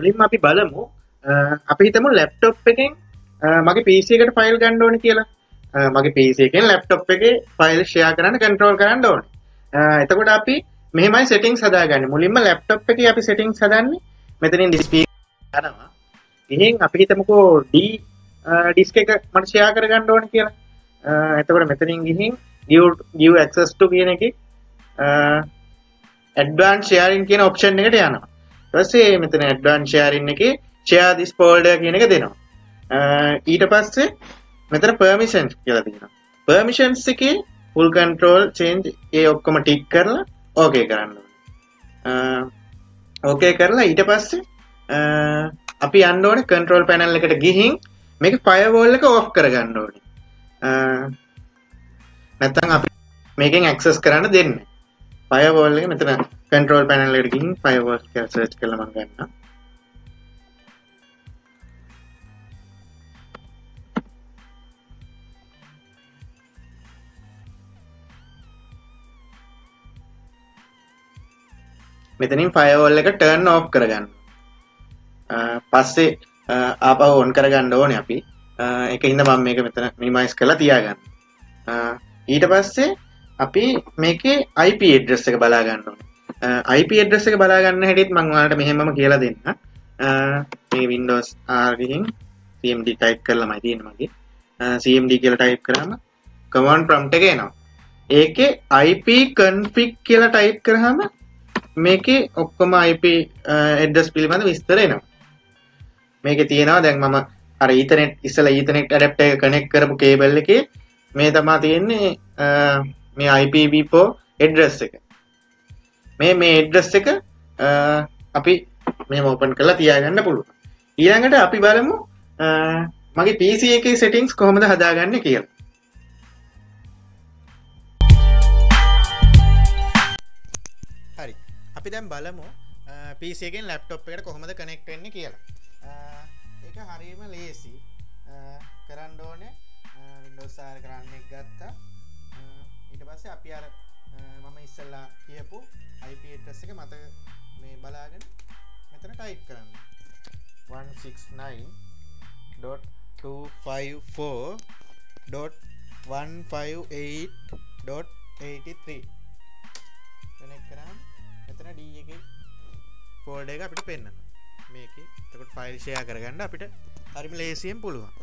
මුලින්ම අපි බලමු අපි හිතමු laptop එකෙන් මගේ PC එකට ෆයිල් ගන්න ඕනේ කියලා. මගේ PC එකෙන් laptop එකේ ෆයිල් ෂෙයා කරන්න control කරන්න ඕනේ. එතකොට අපි මෙහෙමයි settings හදාගන්නේ. මුලින්ම laptop එකේ අපි settings හදන්නේ මෙතනින් display කරනවා. ඉතින් අපි හිතමුකෝ D disk එක මට ෂෙයා කරගන්න ඕනේ කියලා. එතකොට මෙතනින් ගිහින් give access to කියන එකේ advanced sharing කියන option එකට යනවා. ඊට පස්සේ මෙතන advanced sharing එකේ share this folder කියන එක දෙනවා. ඊට පස්සේ මෙතන permissions කියලා තියෙනවා. permissions එකේ full control change ඒ ඔක්කොම ටික් කරලා okay කරන්න ඕනේ. okay කරලා ඊට පස්සේ අපි යන්න ඕනේ control panel එකට ගිහින් මේක firewall එක off කරගන්න ඕනේ. නැත්නම් අපි මේකෙන් access කරන්න දෙන්නේ. firewall එක මෙතන control panel එකට ගිහින් firewall කියලා search කරලා මම ගන්නවා. මෙතනින් firewall එක turn off කරගන්න. පස්සේ ආපහු on කරගන්න ඕනේ අපි. ඒකින්ද මම මේක මෙතන minimize කරලා තියාගන්න. ඊට පස්සේ අපි මේකේ IP address එක බලා ගන්න ඕනේ. IP address එක බලා ගන්න හැටිත් මම ඔයාලට මෙහෙමම කියලා දෙන්න. මේ Windows R ගිහින් CMD type කරලාමයි තියෙන්නේ මගේ. CMD කියලා type කරාම command prompt එක එනවා. ඒකේ IP config කියලා type කරාම මේකේ ඔක්කොම IP address පිළිබඳ විස්තර එනවා. මේකේ තියෙනවා දැන් මම අර Ethernet ඉස්සලා Ethernet adapter එක connect කරපු cable එකේ මේ තමා තියෙන්නේ මේ IPv4 address එක. මේ address එක අපි මෙහෙම open කරලා තියාගන්න පුළුවන්. ඊළඟට අපි බලමු මගේ PC එකේ settings කොහොමද හදාගන්නේ කියලා. හරි. අපි දැන් බලමු PC එකෙන් laptop එකට කොහොමද connect වෙන්නේ කියලා. ඒක හරියම ලේසි කරන්න ඕනේ. Windows R කරන්න එක ගත්තා. ඊට පස්සේ අපි අර මම ඉස්සෙල්ලා කියපු IP address එක මත මේ බලාගෙන මෙතන ටයිප් කරන්න. 169.254.158.83 connect කරාම මෙතන D එකේ folder එක අපිට පෙන්නනවා. මේකේ එතකොට ෆයිල් ෂෙයා කරගන්න අපිට හරිම ලේසියෙන් පුළුවන්.